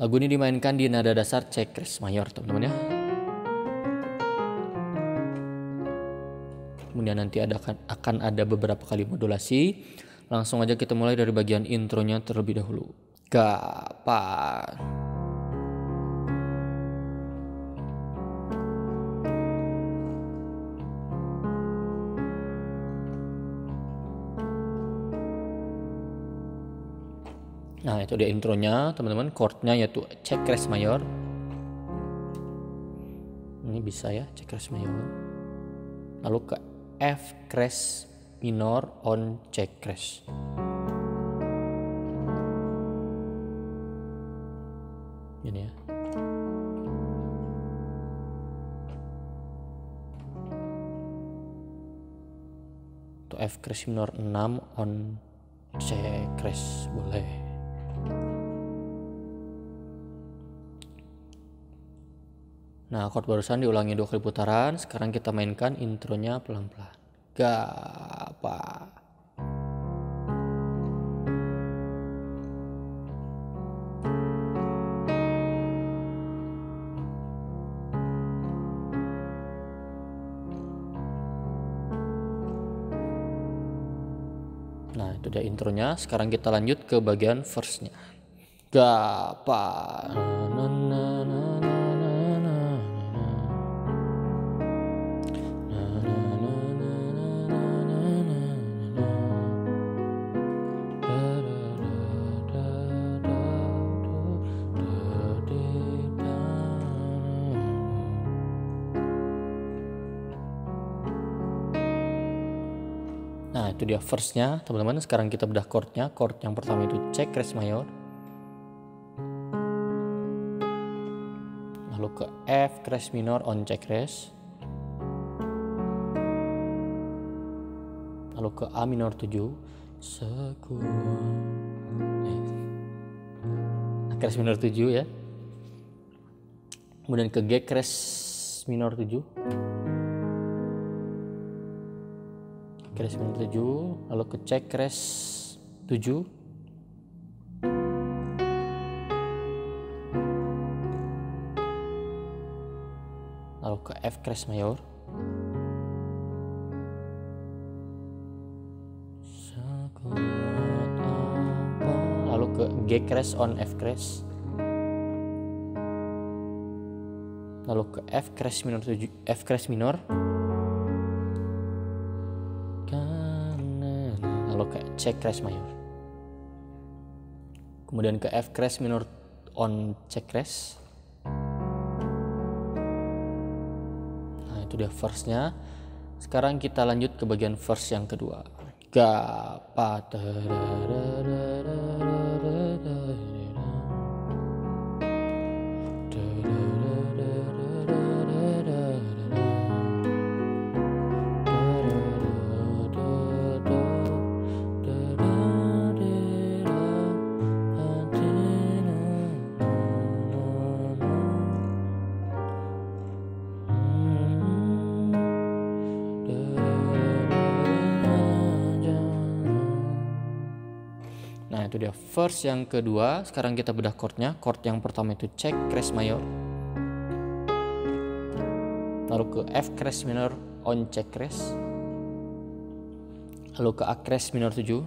Lagu ini dimainkan di nada dasar C kris mayor, teman-teman ya. Kemudian nanti akan ada beberapa kali modulasi. Langsung aja kita mulai dari bagian intronya terlebih dahulu. Kapan? Nah, itu dia intronya, teman-teman. Chordnya yaitu C kres mayor. Ini bisa ya, C kres mayor. Lalu ke F kres minor on C kres. Ini ya. Itu F kres minor 6 on C kres, boleh. Nah, chord barusan diulangi 2 kali putaran. Sekarang kita mainkan intronya pelan-pelan. Gapa. Nah, itu dia intronya. Sekarang kita lanjut ke bagian verse-nya. Gapa. Nah, itu dia verse-nya, teman-teman. Sekarang kita bedah chord-nya. Chord yang pertama itu C kres mayor. Lalu ke F kres minor on C kres. Lalu ke A minor 7. Nah, kres minor 7 ya. Kemudian ke G kres minor 7. Kres minor 7, lalu ke C kres 7, lalu ke F kres mayor, lalu ke G kres on F kres, lalu ke F kres minor 7, F kres minor, lalu ke C kres mayor, kemudian ke F kres minor on C kres. Nah, itu dia verse-nya. Sekarang kita lanjut ke bagian verse yang kedua. Gapa. Itu dia verse yang kedua. Sekarang kita bedah chordnya. Chord yang pertama itu C kres mayor, lalu ke F kres minor on C kres, lalu ke A kres minor 7,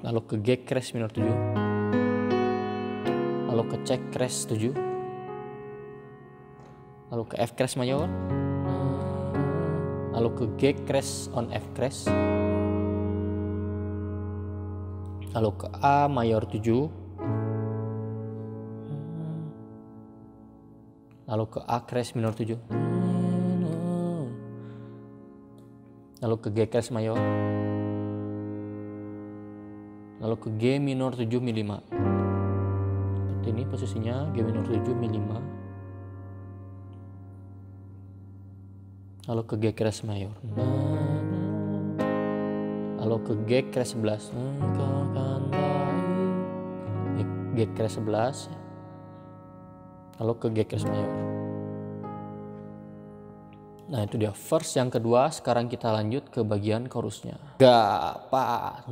lalu ke G kres minor 7, lalu ke C kres 7, lalu ke F kres mayor, lalu ke G kres on F kres, lalu ke A mayor 7, lalu ke A kres minor 7, lalu ke G kres mayor, lalu ke G minor 7 Mi 5. Seperti ini posisinya, G minor 7 Mi 5, lalu ke G kres mayor, lalu ke G kres 11, G kres 11, lalu ke G kres mayor. Nah, itu dia verse yang kedua. Sekarang kita lanjut ke bagian chorusnya. Gapa.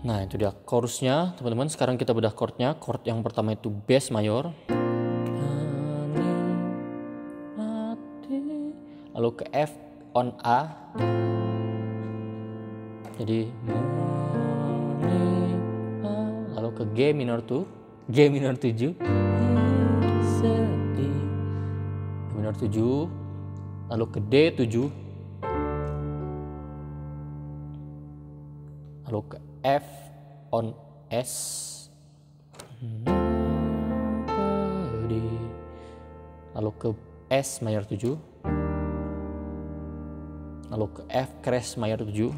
Nah, itu dia chorusnya, teman-teman. Sekarang kita bedah chordnya. Chord yang pertama itu bass mayor. Lalu ke F on A. Jadi lalu ke G minor 2, G minor 7. G minor 7. Lalu ke D 7. Lalu ke F on S, lalu ke S mayor 7, lalu ke F crash mayor 7,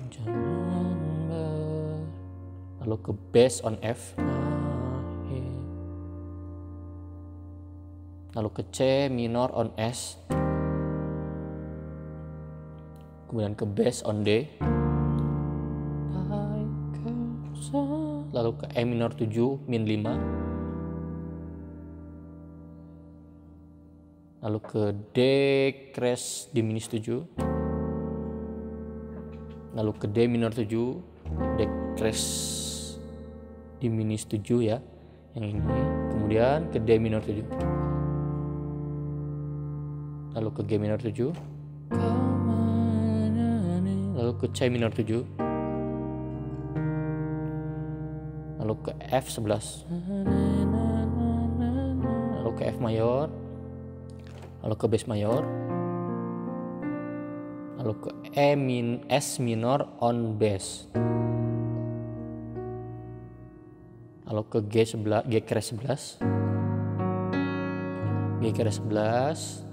lalu ke bass on F, lalu ke C minor on S, kemudian ke bass on D, lalu ke E minor 7 min 5, lalu ke D crash diminis 7, lalu ke D minor 7, D crash diminis 7 ya, yang ini, kemudian ke D minor 7, lalu ke G minor 7, lalu ke C minor 7, lalu ke F11, lalu ke F mayor, lalu ke bass mayor, lalu ke S minor on bass, lalu ke G11, G crash 11, G crash 11,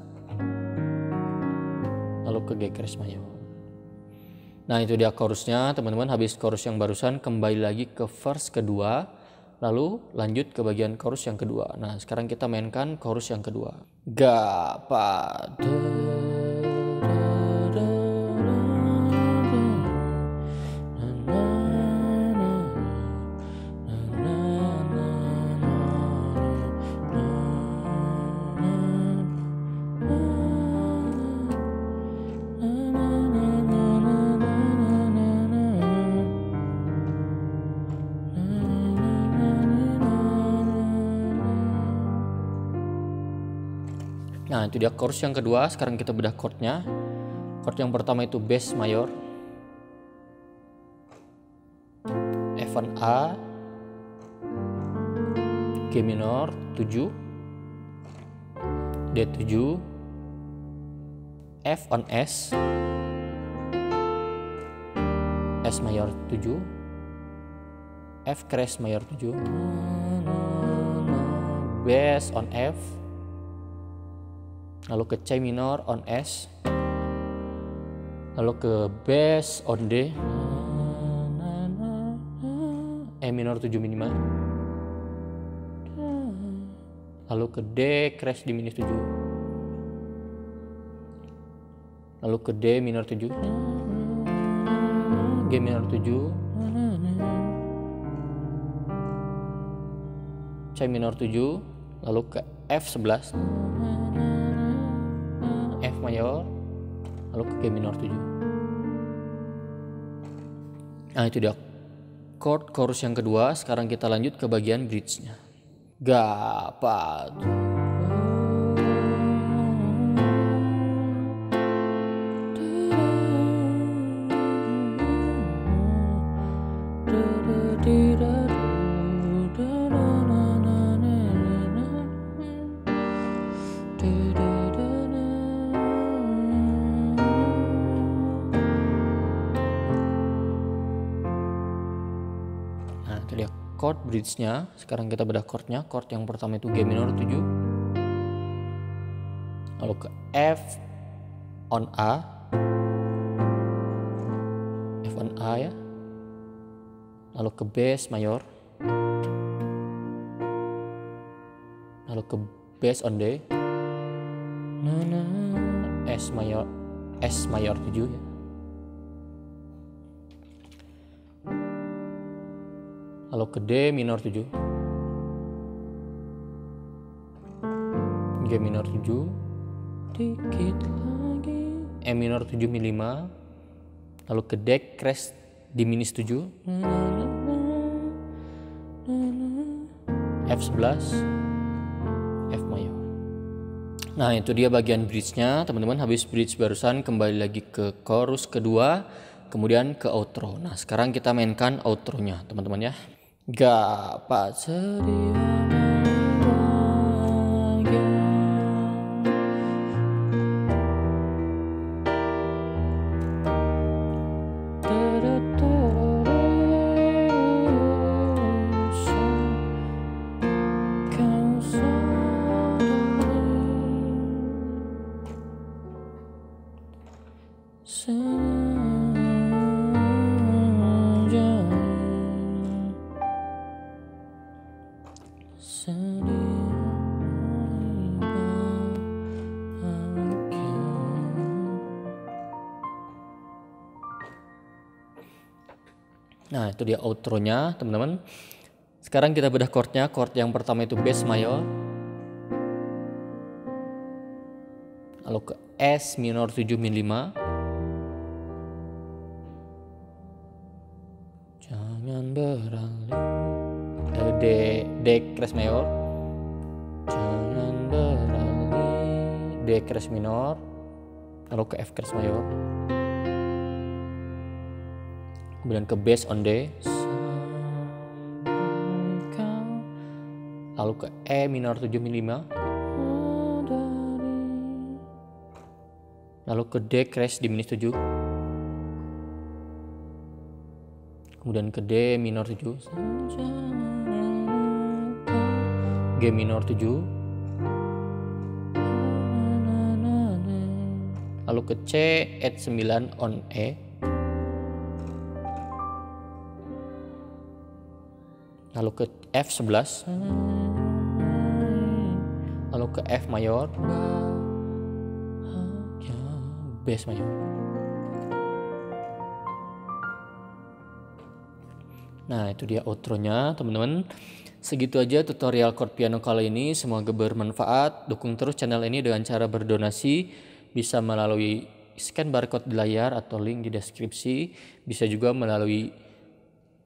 lalu ke G crash mayor. Nah, itu dia chorusnya, teman-teman. Habis chorus yang barusan, kembali lagi ke verse kedua, lalu lanjut ke bagian chorus yang kedua. Nah, sekarang kita mainkan chorus yang kedua. Ga pa do do Nah, itu dia chorus yang kedua. Sekarang kita bedah chordnya. Chord yang pertama itu bass mayor, F on A, G minor 7, D7, F on S, S mayor 7, F crash mayor 7, bass on F, lalu ke C minor on S, lalu ke bass on D, E minor 7 minimal, lalu ke D crash diminis 7, lalu ke D minor 7, G minor 7, C minor 7, lalu ke F11, F mayor, lalu ke G minor 7. Nah, itu dia chord chorus yang kedua. Sekarang kita lanjut ke bagian bridge-nya. Ga pa do chord bridge-nya. Sekarang kita bedah chord-nya. Chord yang pertama itu G minor 7, lalu ke F on A, Tuan A ya, lalu ke bass mayor, lalu ke bass on D, S mayor 7 ya. Lalu ke D minor 7, G minor 7, dikit lagi E minor 7/5, lalu ke D crash diminis 7, F11, F mayor. Nah itu dia bagian bridge-nya teman-teman. Habis bridge barusan kembali lagi ke chorus kedua, kemudian ke outro. Nah sekarang kita mainkan outro-nya teman-teman ya. Gapat ceria bahagia. Nah itu dia outro-nya teman-teman. Sekarang kita bedah chord-nya. Chord yang pertama itu bass mayor, lalu ke S minor 7/5. Jangan beralih, lalu D crash mayor. Jangan beralih, D crash minor, lalu ke F crash mayor. Kemudian ke bass on D, lalu ke E minor 7/5, lalu ke D crash diminis 7, kemudian ke D minor 7, G minor 7, lalu ke C add 9 on E, lalu ke F11, lalu ke F mayor, bass mayor. Nah itu dia outro-nya teman-teman. Segitu aja tutorial chord piano kali ini, semoga bermanfaat. Dukung terus channel ini dengan cara berdonasi, bisa melalui scan barcode di layar atau link di deskripsi, bisa juga melalui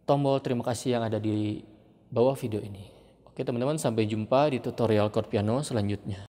tombol terima kasih yang ada di bawah video ini. Oke teman-teman, sampai jumpa di tutorial chord piano selanjutnya.